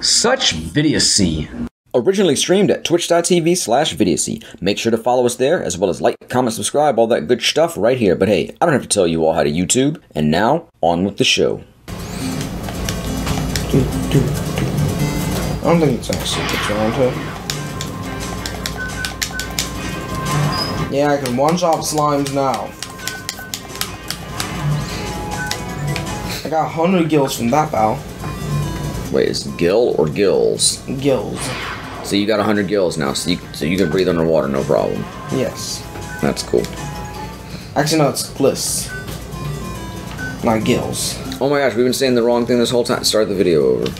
Such Vidiocy. Originally streamed at twitch.tv/Vidiocy. Make sure to follow us there, as well as like, comment, subscribe, all that good stuff right here. But hey, I don't have to tell you all how to YouTube. And now, on with the show. I don't think it's actually controlled here. Yeah, I can one-shot slimes now. I got 100 gills from that battle. Wait, is it gill or gills? Gills. So you got 100 gills now, so you can breathe underwater, no problem. Yes. That's cool. Actually, no, it's bliss. Not gills. Oh my gosh, we've been saying the wrong thing this whole time. Start the video over.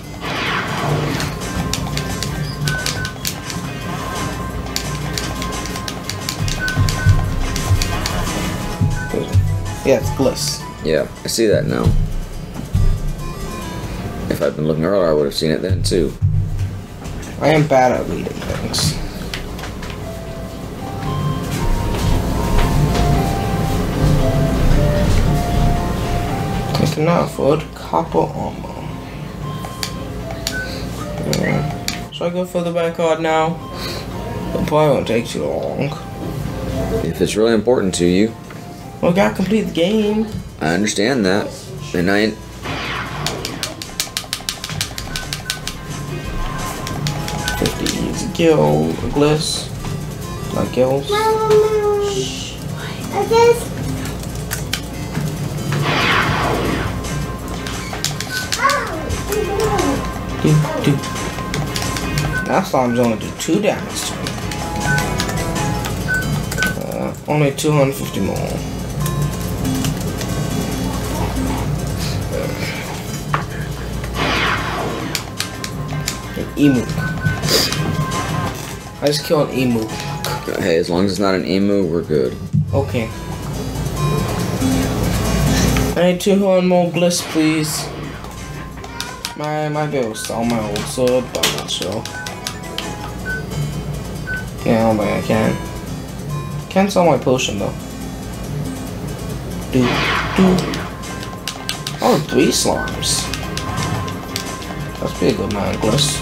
Yeah, it's bliss. Yeah, I see that now. If I'd been looking earlier, I would have seen it then, too. I am bad at reading things. I cannot afford copper armor. Yeah. Should I go for the backyard now? It probably won't take too long. If it's really important to you. Well, I gotta complete the game. I understand that. And Gill, gliss, not gills. That slime's only do 2 damage to me. Only 250 more. An emu. I just killed an emu. Hey, as long as it's not an emu, we're good. Okay. I need 200 more bliss, please. My girl stole my old sword, but I'm not sure. Yeah, I don't think I can. Can't sell my potion though. Oh, 3 slimes. That's pretty good, man. Bliss.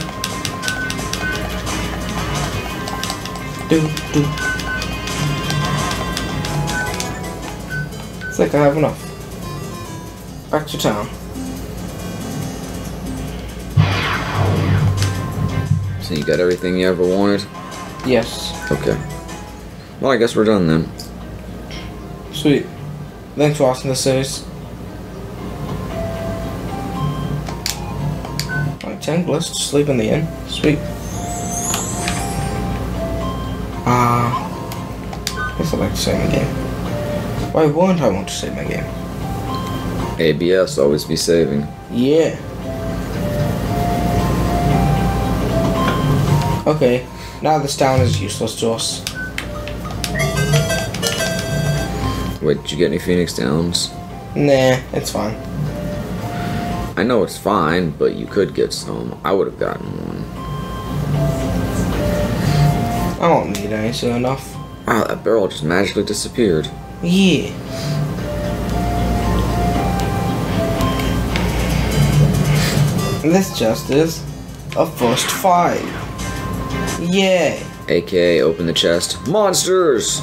It's like I have enough. Back to town. So you got everything you ever wanted? Yes. Okay. Well, I guess we're done then. Sweet. Thanks for watching this series. Like 10 bliss to sleep in the inn. Sweet. I guess I'd like to save my game. Why won't I want to save my game? ABS, always be saving. Yeah. Okay, now this town is useless to us. Wait, did you get any Phoenix Downs? Nah, it's fine. I know it's fine, but you could get some. I would have gotten one. I don't need any soon enough. Wow, that barrel just magically disappeared. Yeah. And this just is a first fight. Yeah. AKA open the chest. Monsters!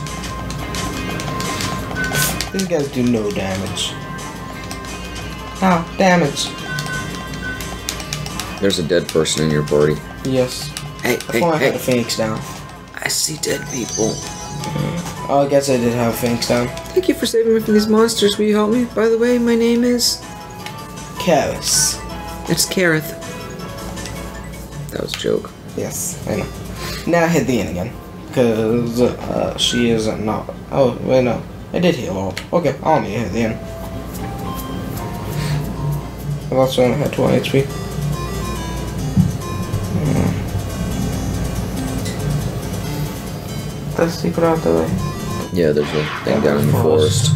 These guys do no damage. Ah, damage. There's a dead person in your party. Yes. Hey, that's why I had a Phoenix down. I see dead people. Oh, I guess I did have Phoenix down. Thank you for saving me from these monsters. Will you help me? By the way, my name is... Karis. It's Kareth. That was a joke. Yes, I know. Now I hit the end again. Because she is not... Oh, wait, no. I did heal all. Okay, I only hit the end. I also only had 12 HP. That's the secret out the way. Yeah, there's a thing down in the forest.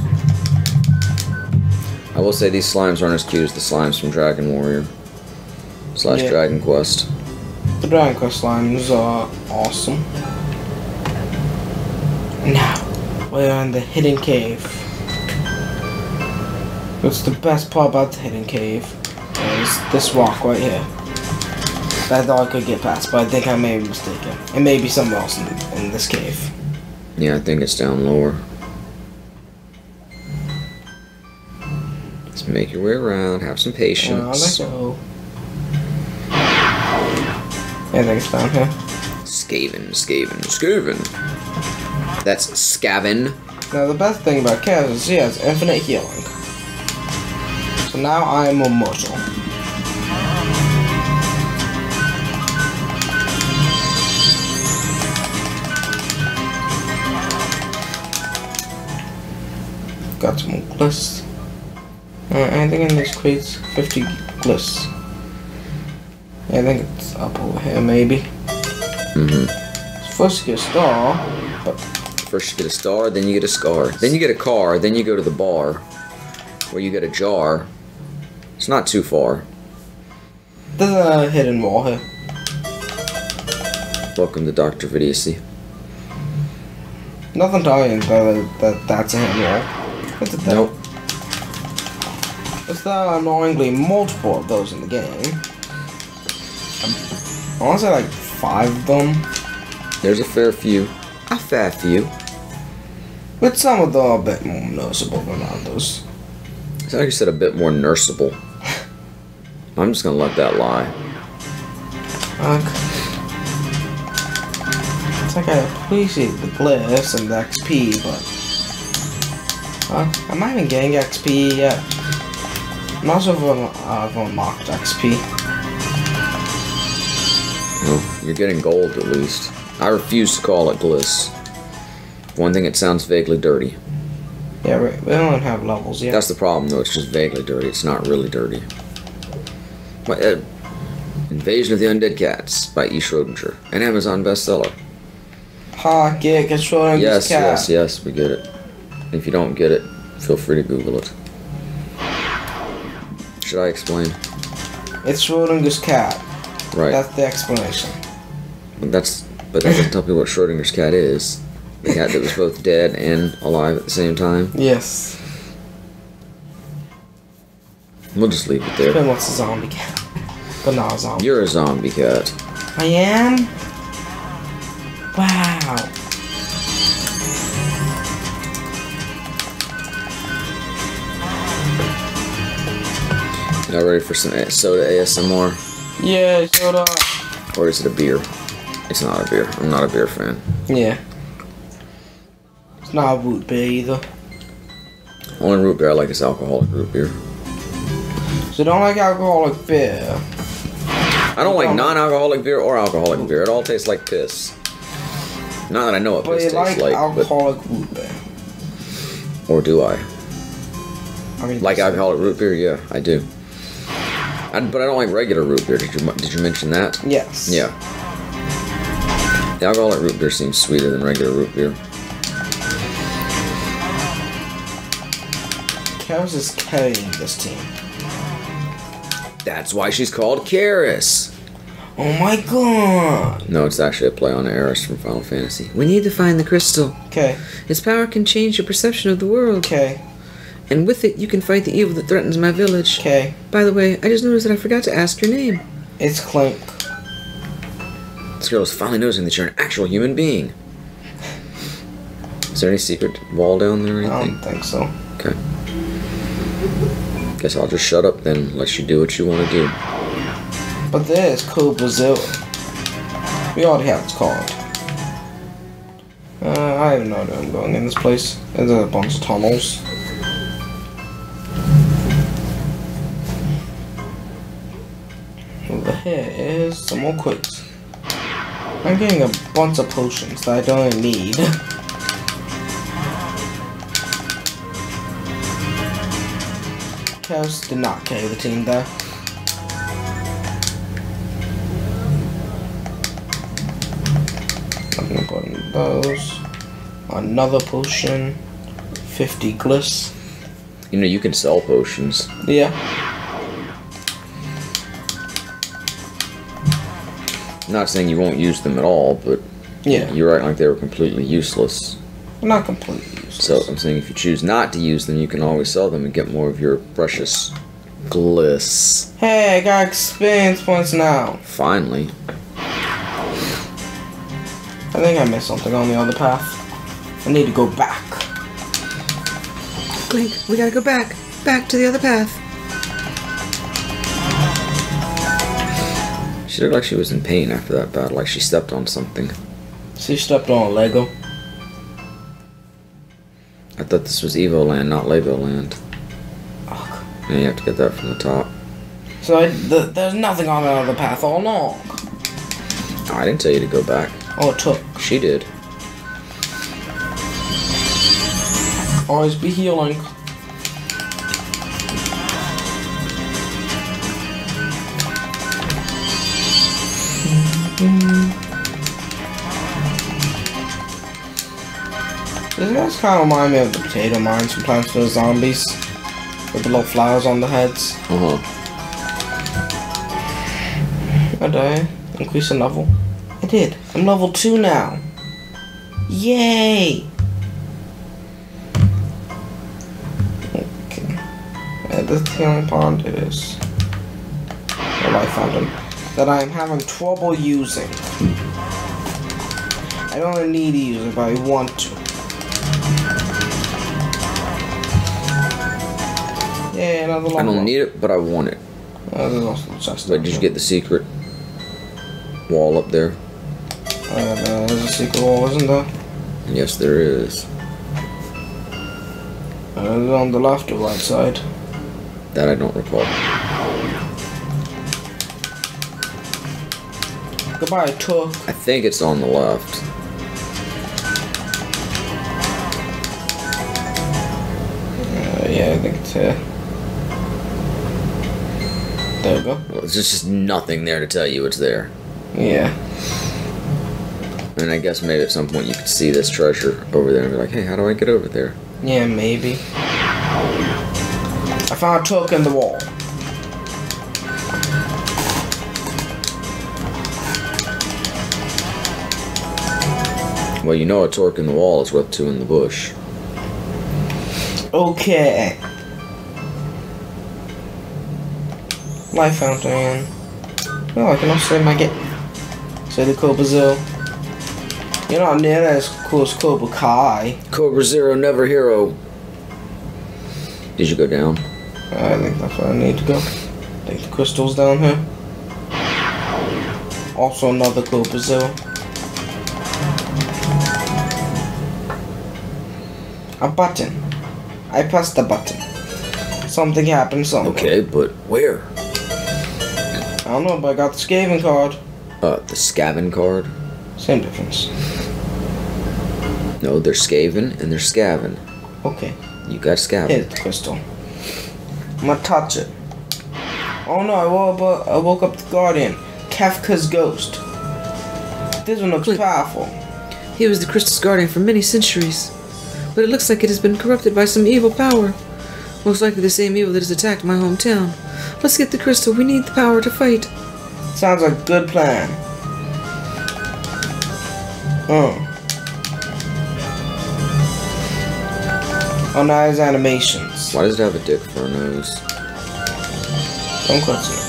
I will say these slimes aren't as cute as the slimes from Dragon Warrior / Dragon Quest. The Dragon Quest slimes are awesome. Now, we are in the hidden cave. What's the best part about the hidden cave is this rock right here. I thought I could get past, but I think I may be mistaken. It may be somewhere else in this cave. Yeah, I think it's down lower. Let's make your way around, have some patience. Well, I think it's down here. Skaven. That's Skaven. Now the best thing about Kaz is he has infinite healing. So now I am immortal. Got some gliss. Anything in these crates? 50 gliss. I think it's up over here, maybe. First get a star. First you get a star, then you get a scar. Then you get a car, then you go to the bar. Where you get a jar. It's not too far. There's a hidden wall here. Welcome to Dr. Vidiocy. Nothing telling you that's a hidden wall. What's it there? Nope. There's annoyingly multiple of those in the game. I want to say like 5 of them. There's a fair few. A fair few. But some of them are a bit more noticeable than others. It's like you said, a bit more nurseable. I'm just gonna let that lie. Okay. It's like I appreciate the bliss and the XP, but am I even getting XP yet? I'm not sure if I've unlocked XP. You're getting gold, at least. I refuse to call it bliss. One thing, it sounds vaguely dirty. Yeah, we don't have levels yet. That's the problem, though. It's just vaguely dirty. It's not really dirty. But, Invasion of the Undead Cats by E. Schrödinger. An Amazon bestseller. Ha, get Schrödinger's cat. Yes, we get it. If you don't get it, feel free to Google it. Should I explain? It's Schrödinger's cat. Right. That's the explanation. But that doesn't tell people what Schrödinger's cat is. The cat that was both dead and alive at the same time. Yes. We'll just leave it there. Ben wants a zombie cat. But not a zombie. You're a zombie cat. I am? Wow. Y'all ready for some soda ASMR? Yeah, soda. Or is it a beer? It's not a beer. I'm not a beer fan. Yeah. It's not a root beer either. Only root beer I like is alcoholic root beer. So you don't like alcoholic beer? I don't like non-alcoholic beer or alcoholic beer. It all tastes like piss. Not that I know what piss tastes like. But you like alcoholic root beer? Or do I? I mean, like alcoholic root beer? Yeah, I do. But I don't like regular root beer. Did you mention that? Yes. Yeah. The alcoholic root beer seems sweeter than regular root beer. Karis is carrying this team. That's why she's called Karis. Oh my god! No, it's actually a play on Eris from Final Fantasy. We need to find the crystal. Okay. Its power can change your perception of the world. Okay. And with it, you can fight the evil that threatens my village. Okay. By the way, I just noticed that I forgot to ask your name. It's Clank. This girl is finally noticing that you're an actual human being. Is there any secret wall down there or anything? I don't think so. Okay. Guess I'll just shut up then, unless you do what you want to do. But there's Cobra Kai. We already have its card. I have no idea I'm going in this place. There's a bunch of tunnels. Over here is some more crates. I'm getting a bunch of potions that I don't need. Chaos did not carry the team there. I'm gonna go into those. Another potion. 50 glyphs. You know, you can sell potions. Yeah. Not saying you won't use them at all, but yeah, you're right, like they were completely useless. Not completely useless. So I'm saying if you choose not to use them, you can always sell them and get more of your precious Bliss. Hey, I got experience points now. Finally. I think I missed something on the other path. I need to go back. Link, we gotta go back. Back to the other path. She looked like she was in pain after that battle, like she stepped on something. She stepped on a Lego. I thought this was Evoland, not Legoland. Ugh. And you have to get that from the top. So there's nothing on the other path all along. Oh, I didn't tell you to go back. Oh, it took. She did. Always be healing. This guy's kind of remind me of the potato mine sometimes for the zombies. With the little flowers on the heads. Did I increase the level? I did. I'm level 2 now. Yay! Okay. That's the only pond it is. Well, I found him. That I'm having trouble using. I don't need to use it, but I want to. Yeah, another long one. I don't need it, but I want it. There's also the chest. Wait, did you get the secret wall up there? There's a secret wall, isn't there? Yes, there is. Is it on the left or right side? That I don't recall. Goodbye, Tour. I think it's on the left. Yeah, I think it's here. There we go. Well, there's just nothing there to tell you it's there. Yeah. And I guess maybe at some point you could see this treasure over there and be like, hey, how do I get over there? Yeah, maybe. I found a Took in the wall. Well, you know a torque in the wall is worth 2 in the bush. Okay. Life fountain. Oh, I can also save my get. Say the Cobra Zero. You're not near that as cool as Cobra Kai. Cobra Zero, never hero. Did you go down? I think that's where I need to go. Take the crystals down here. Also another Cobra Zero. A button. I pressed the button. Something happened somewhere. Okay, but where? I don't know, but I got the Skaven card. The Skaven card? Same difference. No, they're Skaven and they're Skaven. Okay. You got Skaven. Hit the crystal. I'm gonna touch it. Oh no, I woke up the Guardian. Kafka's ghost. This one looks powerful. He was the crystal's guardian for many centuries. But it looks like it has been corrupted by some evil power. Most likely the same evil that has attacked my hometown. Let's get the crystal. We need the power to fight. Sounds like a good plan. Oh, now his animations. Why does it have a dick for a nose? Don't question it.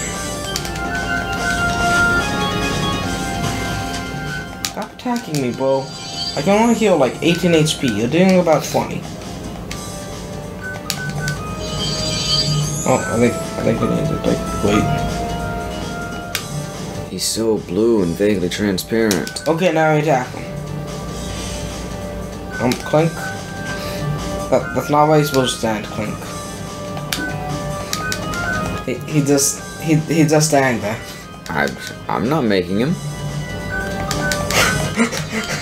Stop attacking me, bro. I can only heal like 18 HP, you're doing about 20. Oh, I think we need to wait. He's so blue and vaguely transparent. Okay, now we attack him. Clink. That's not why he's supposed to stand, Clink. He just stand there. I'm not making him.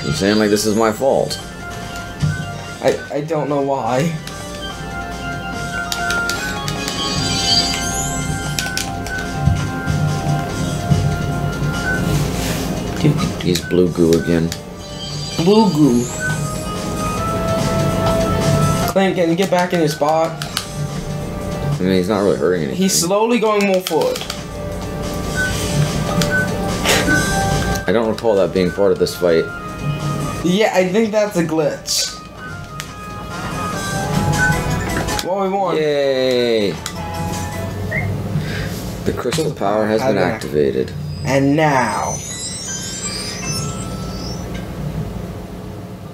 You're saying like this is my fault. I don't know why. He's blue goo again. Blue goo. Clank, can you get back in his spot? I mean, he's not really hurting anything. He's slowly going more forward. I don't recall that being part of this fight. Yeah, I think that's a glitch. Well, we won. Yay. The crystal power has been activated. And now,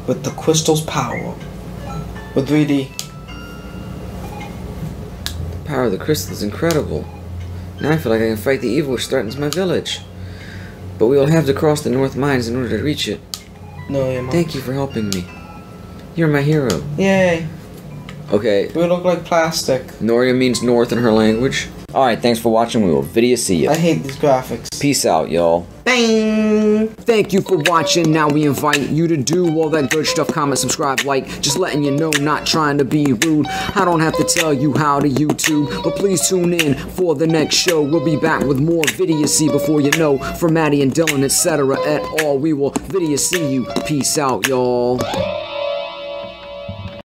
with the crystal's power, with 3D. The power of the crystal is incredible. Now I feel like I can fight the evil which threatens my village. But we will have to cross the North Mines in order to reach it. No, yeah, Mom. Thank you for helping me. You're my hero. Yay. Okay. We look like plastic. Noria means north in her language. Alright, thanks for watching. We will video see you. I hate these graphics. Peace out, y'all. Bang! Thank you for watching. Now we invite you to do all that good stuff. Comment, subscribe, like. Just letting you know, not trying to be rude. I don't have to tell you how to YouTube. But please tune in for the next show. We'll be back with more Vidiocy before you know. From Maddie and Dylan, etc. et al. We will video see you. Peace out, y'all.